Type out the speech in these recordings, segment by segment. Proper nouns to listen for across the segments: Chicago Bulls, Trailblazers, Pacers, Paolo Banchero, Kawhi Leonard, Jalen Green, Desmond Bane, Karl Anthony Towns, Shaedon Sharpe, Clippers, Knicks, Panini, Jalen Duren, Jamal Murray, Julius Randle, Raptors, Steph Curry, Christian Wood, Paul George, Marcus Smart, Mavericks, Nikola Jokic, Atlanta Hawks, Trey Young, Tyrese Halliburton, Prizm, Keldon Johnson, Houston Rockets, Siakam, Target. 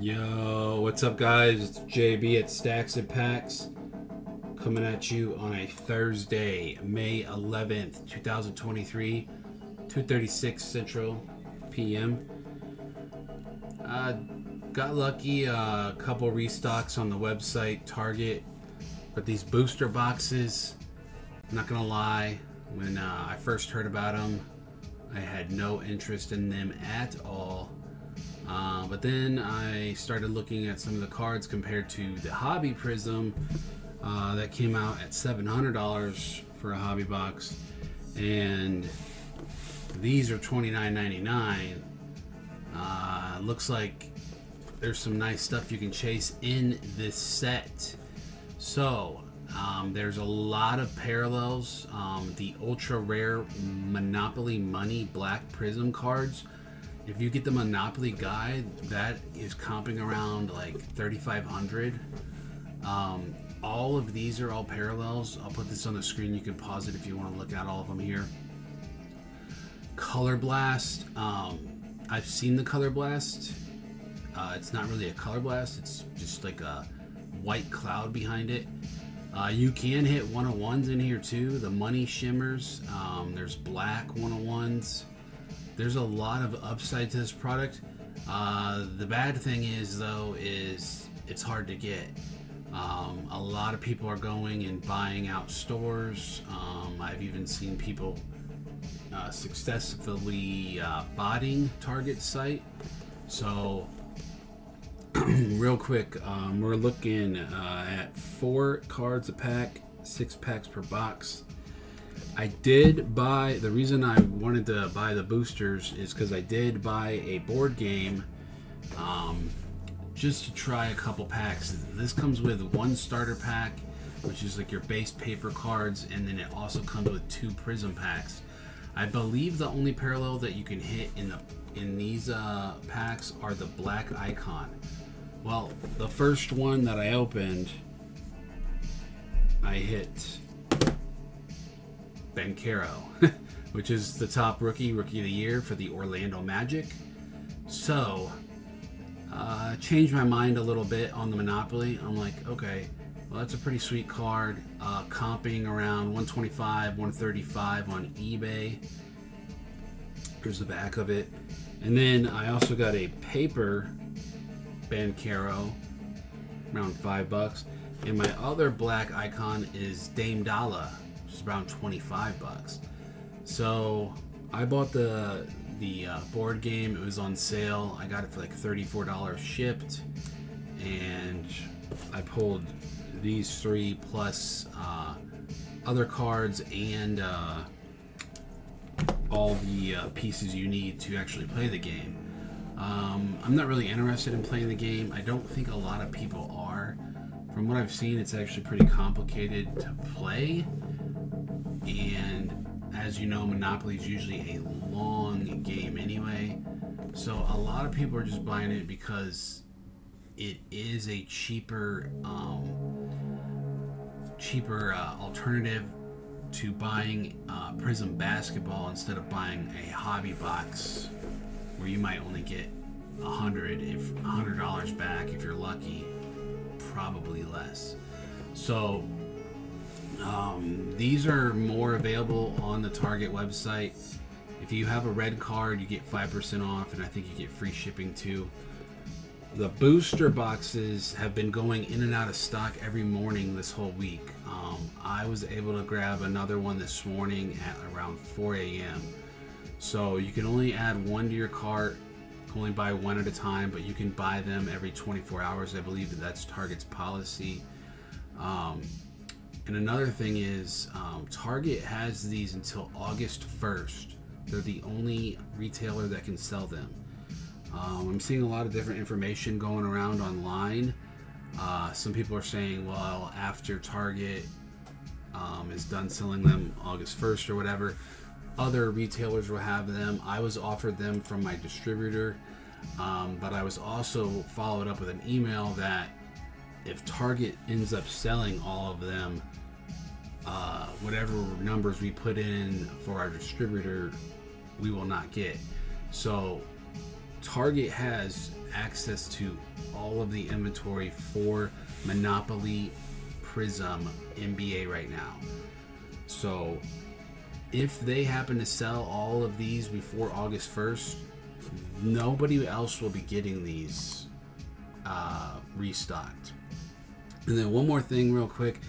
Yo, what's up guys? It's JB at Stacks and Packs coming at you on a Thursday, May 11th, 2023, 2:36 Central PM. Got lucky, a couple restocks on the website, Target, but these booster boxes, I'm not gonna lie, when I first heard about them, I had no interest in them at all. But then I started looking at some of the cards compared to the Hobby Prizm that came out at $700 for a hobby box, and these are $29.99. Looks like there's some nice stuff you can chase in this set. So there's a lot of parallels. The ultra rare Monopoly Money Black Prizm cards, if you get the Monopoly guide, that is comping around like 3,500. All of these are all parallels. I'll put this on the screen. You can pause it if you want to look at all of them here. Color Blast. I've seen the Color Blast. It's not really a Color Blast. It's just like a white cloud behind it. You can hit 101s in here too. The money shimmers. There's black 101s. There's a lot of upside to this product. The bad thing is though, is it's hard to get. A lot of people are going and buying out stores. I've even seen people successfully botting Target site. So real quick, we're looking at 4 cards a pack, 6 packs per box. I did buy, the reason I wanted to buy the boosters is because I did buy a board game just to try a couple packs. This comes with 1 starter pack, which is like your base paper cards, and then it also comes with 2 Prizm packs. I believe the only parallel that you can hit in these packs are the black icon. Well, the first one that I opened, I hit Banchero, which is the top rookie of the year for the Orlando Magic. So, changed my mind a little bit on the Monopoly. I'm like, okay, well that's a pretty sweet card. Comping around 125, 135 on eBay. Here's the back of it. And then I also got a paper Banchero, around $5. And my other black icon is Dame Dalla, which is around $25. So I bought the board game. It was on sale. I got it for like $34 shipped. And I pulled these 3 plus other cards and all the pieces you need to actually play the game. I'm not really interested in playing the game. I don't think a lot of people are. From what I've seen, it's actually pretty complicated to play. And as you know, Monopoly is usually a long game anyway. So a lot of people are just buying it because it is a cheaper, alternative to buying Prizm basketball instead of buying a hobby box where you might only get $100 back if you're lucky, probably less. So these are more available on the Target website. If you have a red card, you get 5% off, and I think you get free shipping too. The booster boxes have been going in and out of stock every morning this whole week. I was able to grab another one this morning at around 4 a.m. So you can only add 1 to your cart, only buy 1 at a time, but you can buy them every 24 hours. I believe that that's Target's policy. And another thing is Target has these until August 1st. They're the only retailer that can sell them. I'm seeing a lot of different information going around online. Some people are saying, well, after Target is done selling them August 1st or whatever, other retailers will have them. I was offered them from my distributor, but I was also followed up with an email that if Target ends up selling all of them, whatever numbers we put in for our distributor, we will not get. So Target has access to all of the inventory for Monopoly, Prizm, NBA right now. So if they happen to sell all of these before August 1st, nobody else will be getting these restocked. And then one more thing real quick,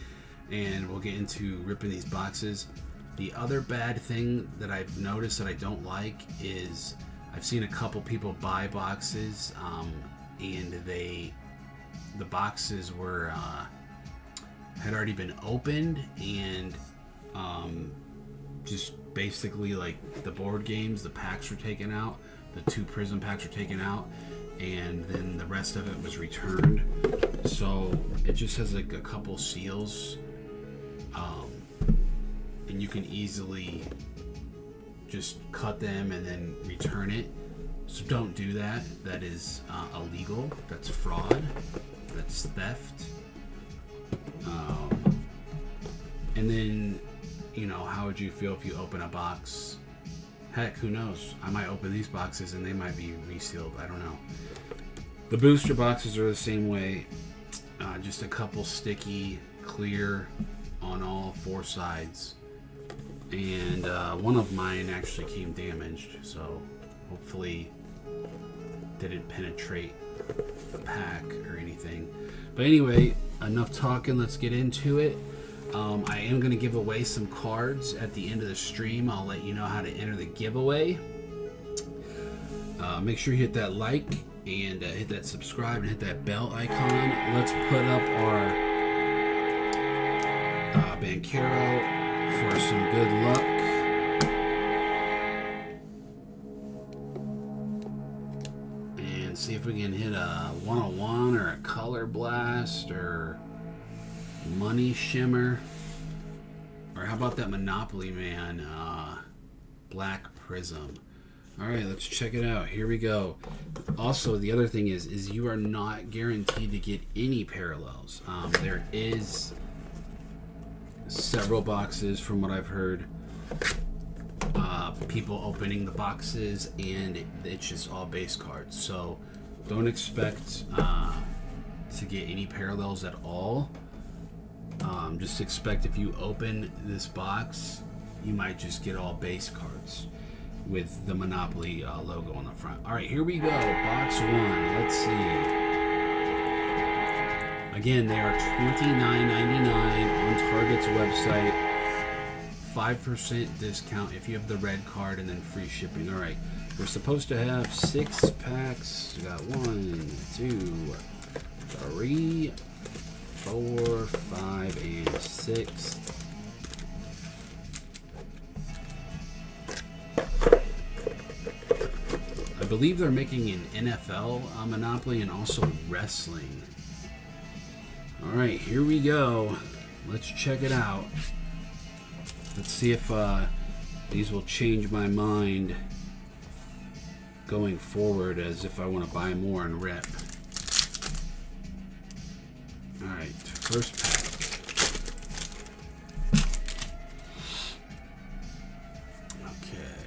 and we'll get into ripping these boxes. The other bad thing that I've noticed that I don't like is I've seen a couple people buy boxes, and the boxes were had already been opened, and just basically like the board games, the packs were taken out, the two Prizm packs were taken out, and then the rest of it was returned. So it just has like a couple seals, and you can easily just cut them and then return it. So don't do that. That is illegal. That's fraud. That's theft. And then, you know, how would you feel if you open a box? Heck, who knows? I might open these boxes and they might be resealed. I don't know. The booster boxes are the same way. Just a couple sticky, clear on all four sides. And one of mine actually came damaged, so hopefully didn't penetrate the pack or anything. But anyway, enough talking. Let's get into it. I am going to give away some cards at the end of the stream. I'll let you know how to enter the giveaway. Make sure you hit that like and hit that subscribe and hit that bell icon. Let's put up our Banchero for some good luck. And see if we can hit a 101 or a color blast or money shimmer, or how about that Monopoly Man black Prizm. All right, let's check it out. Here we go. Also, the other thing is you are not guaranteed to get any parallels. There is several boxes, from what I've heard, people opening the boxes, and it's just all base cards. So don't expect to get any parallels at all. Just expect if you open this box, you might just get all base cards with the Monopoly logo on the front. All right, here we go. Box one. Let's see. Again, they are $29.99 on Target's website. 5% discount if you have the red card, and then free shipping. All right, we're supposed to have 6 packs. We got 1, 2, 3, 4, 5, and 6. I believe they're making an NFL Monopoly and also wrestling. All right, here we go. Let's check it out. Let's see if these will change my mind going forward, as if I want to buy more and rip. All right, first pack. Okay.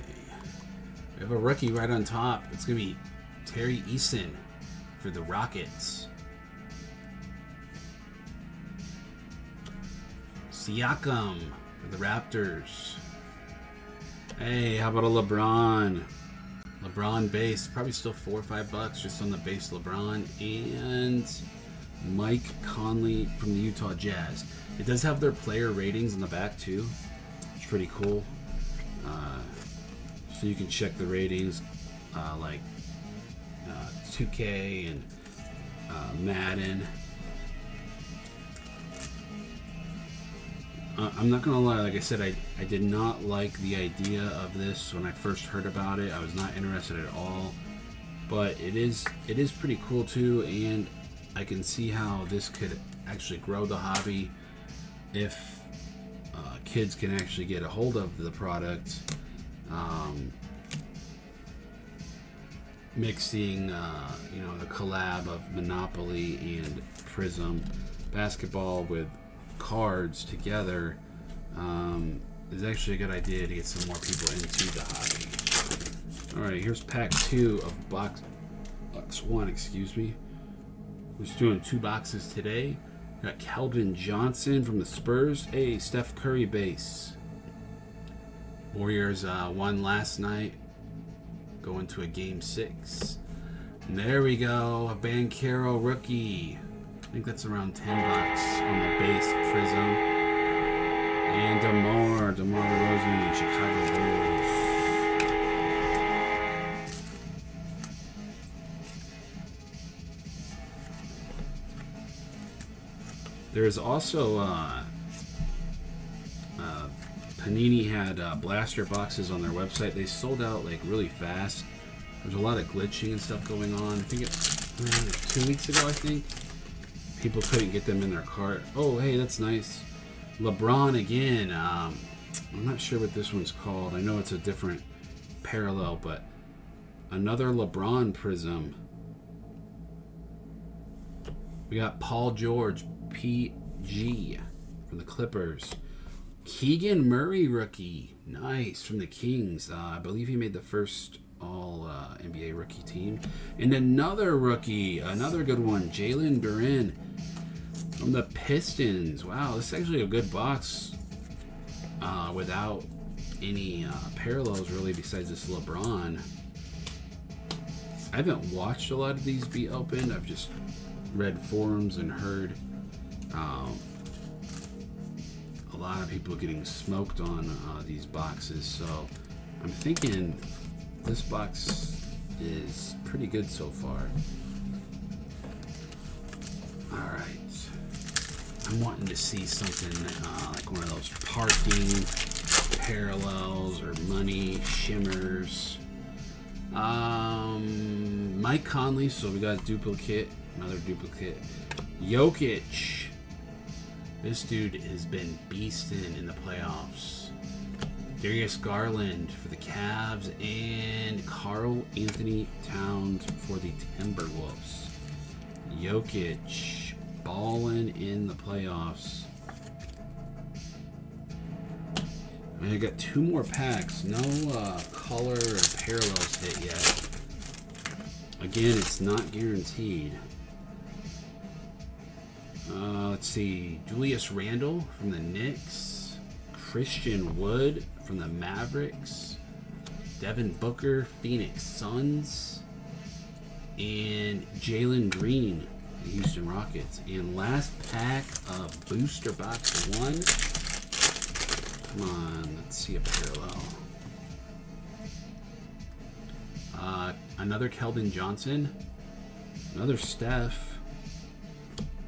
We have a rookie right on top. It's going to be Terry Eason for the Rockets. Siakam for the Raptors. Hey, how about a LeBron? LeBron base. Probably still $4 or $5 just on the base LeBron. And Mike Conley from the Utah Jazz. It does have their player ratings on the back too. It's pretty cool. So you can check the ratings, like 2K and Madden. I'm not gonna lie, like I said, I did not like the idea of this when I first heard about it. I was not interested at all, but it is pretty cool too, and I can see how this could actually grow the hobby if kids can actually get a hold of the product. Mixing, you know, the collab of Monopoly and Prizm basketball with cards together is actually a good idea to get some more people into the hobby. All right, here's pack two of box one, excuse me. We're just doing two boxes today. We got Calvin Johnson from the Spurs. Hey, Steph Curry base. Warriors won last night. Going to a game 6. And there we go, a Banchero rookie. I think that's around 10 bucks on the base Prizm. And DeMar DeRozan and Chicago Bulls. There's also, Panini had blaster boxes on their website. They sold out like really fast. There's a lot of glitching and stuff going on. I think it's 2 weeks ago, I think. People couldn't get them in their cart. Oh, hey, that's nice. LeBron again. I'm not sure what this one's called. I know it's a different parallel, but another LeBron Prizm. We got Paul George, PG, from the Clippers. Keegan Murray rookie. Nice, from the Kings. I believe he made the first All-NBA rookie team. And another rookie, another good one, Jalen Duren from the Pistons. Wow, this is actually a good box without any parallels really besides this LeBron. I haven't watched a lot of these be opened. I've just read forums and heard a lot of people getting smoked on these boxes. So I'm thinking this box is pretty good so far. All right, I'm wanting to see something like one of those parking parallels or money shimmers. Mike Conley, so we got a duplicate, another duplicate. Jokic, this dude has been beastin' in the playoffs. Darius Garland for the Cavs and Karl Anthony Towns for the Timberwolves. Jokic balling in the playoffs. I got two more packs. No color or parallels hit yet. Again, it's not guaranteed. Let's see. Julius Randle from the Knicks. Christian Wood from the Mavericks, Devin Booker, Phoenix Suns, and Jalen Green, the Houston Rockets. And last pack of booster box one. Come on, let's see a parallel. Another Keldon Johnson, another Steph.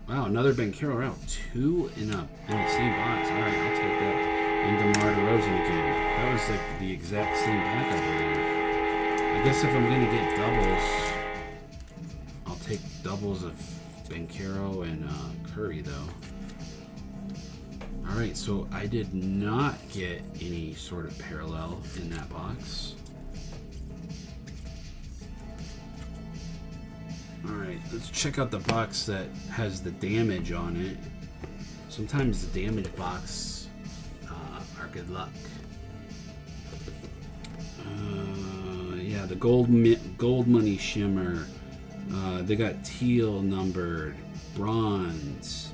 Wow, another Banchero route. Two in the same box. All right, I'll take that. And DeMar DeRozan again. That was like the exact same pack, I believe. I guess if I'm gonna get doubles, I'll take doubles of Banchero and Curry, though. All right, so I did not get any sort of parallel in that box. All right, let's check out the box that has the damage on it. Sometimes the damage box. Good luck. Yeah, the gold money shimmer. They got teal numbered, bronze.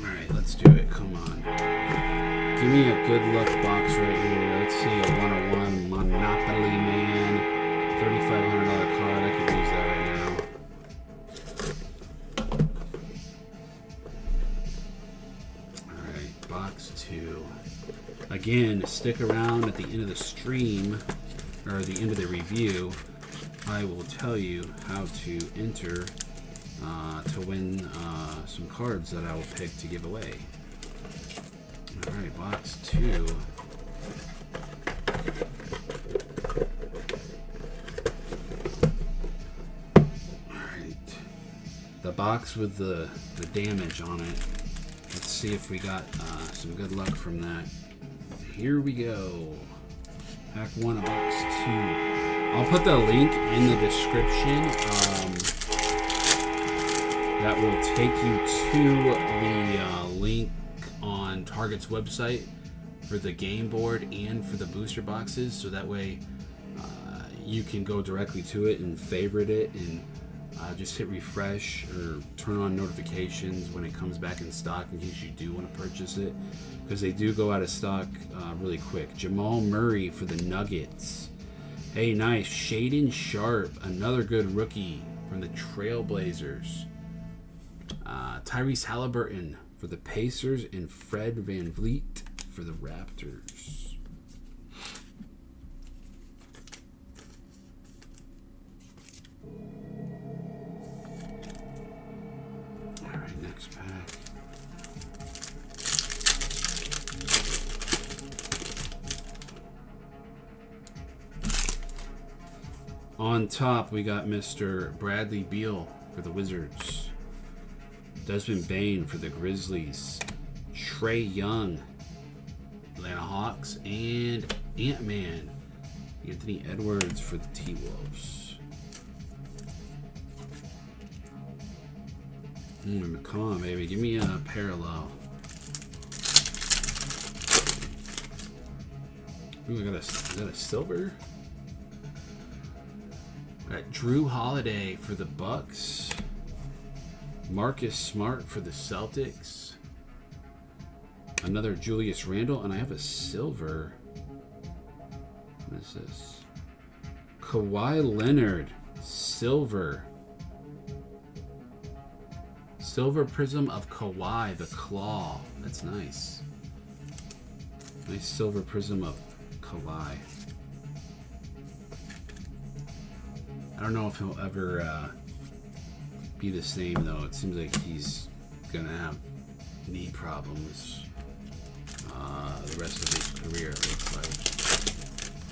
All right, let's do it. Come on, give me a good luck box right here. Let's see a 101 Monopoly man, $3,500 card. I could use that right now. Again, stick around at the end of the stream, or the end of the review, I will tell you how to enter to win some cards that I will pick to give away. All right, box two. All right, the box with the damage on it. Let's see if we got some good luck from that. Here we go. Pack one, box two. I'll put the link in the description. That will take you to the link on Target's website for the game board and for the booster boxes, so that way you can go directly to it and favorite it and just hit refresh or turn on notifications when it comes back in stock in case you do want to purchase it, because they do go out of stock really quick. Jamal Murray for the Nuggets. Hey, nice. Shaedon Sharpe, another good rookie from the Trailblazers. Tyrese Halliburton for the Pacers and Fred VanVleet for the Raptors. On top, we got Mr. Bradley Beal for the Wizards, Desmond Bane for the Grizzlies, Trey Young, Atlanta Hawks, and Ant-Man, Anthony Edwards for the T-Wolves. Come on, baby. Give me a parallel. Ooh, I got a, is that a silver? All right, Drew Holiday for the Bucks. Marcus Smart for the Celtics. Another Julius Randle, and I have a silver. What is this? Kawhi Leonard, silver. Silver Prism of Kawhi, the Claw. That's nice. Nice Silver Prism of Kawhi. I don't know if he'll ever be the same, though. It seems like he's going to have knee problems the rest of his career, it looks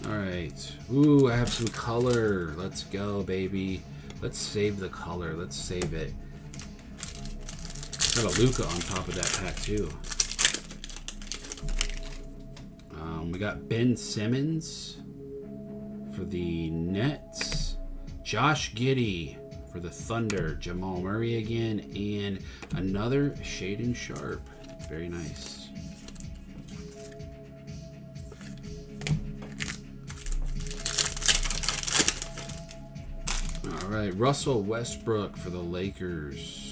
like. All right. Ooh, I have some color. Let's go, baby. Let's save the color. Let's save it. Got a Luka on top of that pack too. We got Ben Simmons for the Nets, Josh Giddey for the Thunder, Jamal Murray again, and another Shaedon Sharpe. Very nice. All right, Russell Westbrook for the Lakers.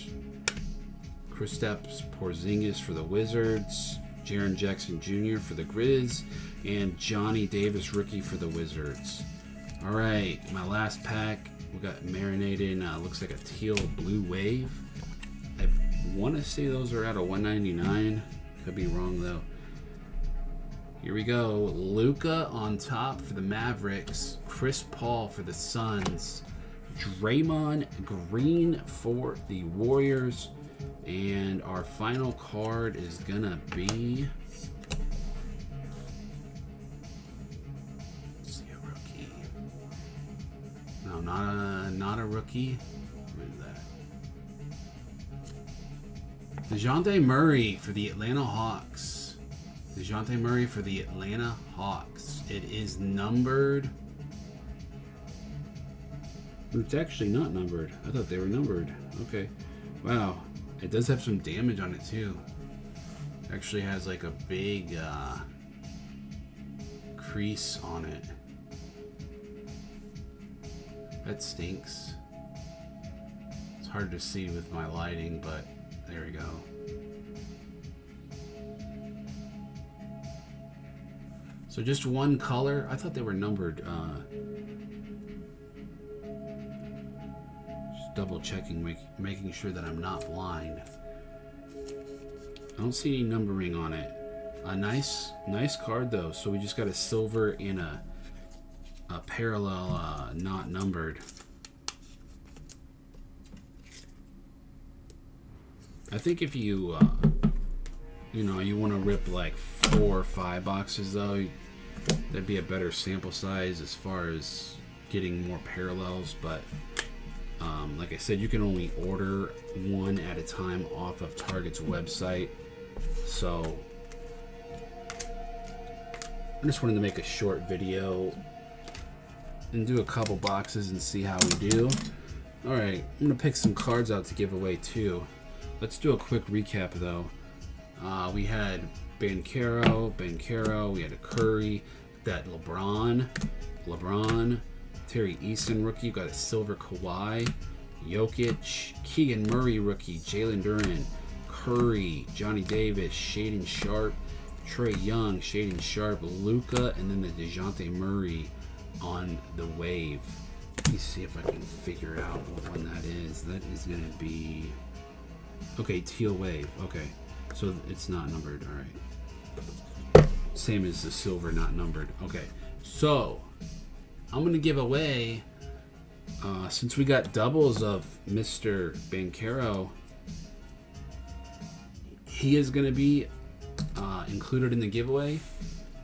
Kristaps Porzingis for the Wizards, Jaren Jackson Jr. for the Grizz, and Johnny Davis rookie for the Wizards. All right, my last pack. We got marinated in looks like a teal blue wave. I want to say those are out of 199. Could be wrong though. Here we go. Luka on top for the Mavericks. Chris Paul for the Suns. Draymond Green for the Warriors. And our final card is gonna be a rookie. No, not a rookie. What is that? DeJounte Murray for the Atlanta Hawks. DeJounte Murray for the Atlanta Hawks. It is numbered. It's actually not numbered. I thought they were numbered. Okay. Wow. It does have some damage on it too. It actually has like a big crease on it. That stinks. It's hard to see with my lighting, but there we go. So just one color. I thought they were numbered. Double checking, making sure that I'm not blind. I don't see any numbering on it. A nice card though. So we just got a silver and a parallel, not numbered. I think if you, you know, you want to rip like 4 or 5 boxes though, that'd be a better sample size as far as getting more parallels, but. Like I said, you can only order one at a time off of Target's website. So I just wanted to make a short video and do a couple boxes and see how we do. All right, I'm gonna pick some cards out to give away too. Let's do a quick recap though. We had Banchero. We had a Curry, that LeBron, Terry Easton rookie. You got a silver Kawhi, Jokic, Keegan Murray rookie, Jalen Duren, Curry, Johnny Davis, Shaedon Sharpe, Trey Young, Shaedon Sharpe, Luka, and then the DeJounte Murray on the wave. Let me see if I can figure out what one that is. That is going to be... okay, teal wave. Okay, so it's not numbered. All right. Same as the silver, not numbered. Okay, so I'm going to give away... since we got doubles of Mr. Banchero, he is going to be included in the giveaway.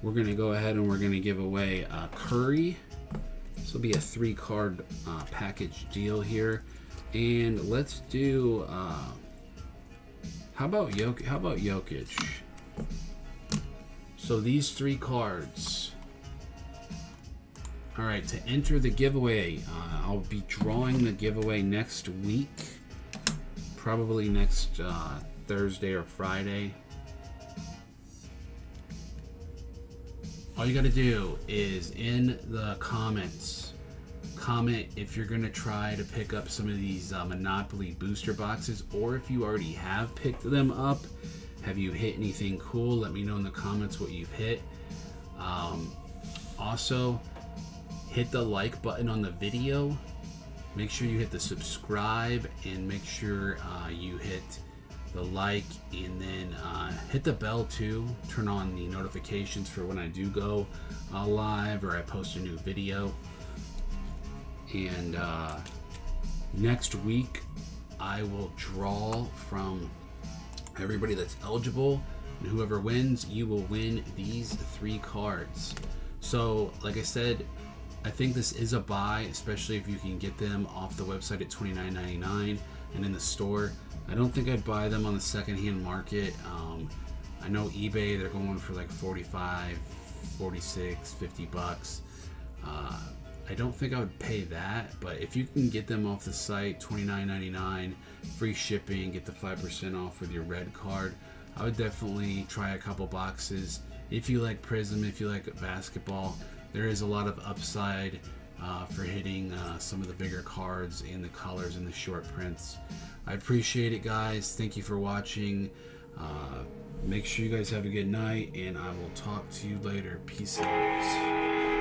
We're going to go ahead and we're going to give away Curry. This will be a 3-card package deal here. And let's do, how about Jokic? So these 3 cards. All right, to enter the giveaway, I'll be drawing the giveaway next week, probably next Thursday or Friday. All you gotta do is in the comments, comment if you're gonna try to pick up some of these Monopoly booster boxes, or if you already have picked them up. Have you hit anything cool? Let me know in the comments what you've hit. Also, hit the like button on the video. Make sure you hit the subscribe, and make sure you hit the like, and then hit the bell too. Turn on the notifications for when I do go live or I post a new video. And next week I will draw from everybody that's eligible, and whoever wins, you will win these 3 cards. So like I said, I think this is a buy, especially if you can get them off the website at $29.99 and in the store. I don't think I'd buy them on the secondhand market. I know eBay, they're going for like 45, 46, 50 bucks. I don't think I would pay that, but if you can get them off the site, $29.99, free shipping, get the 5% off with your red card, I would definitely try a couple boxes. If you like Prizm, if you like basketball, there is a lot of upside for hitting some of the bigger cards and the colors and the short prints. I appreciate it, guys. Thank you for watching. Make sure you guys have a good night, and I will talk to you later. Peace out.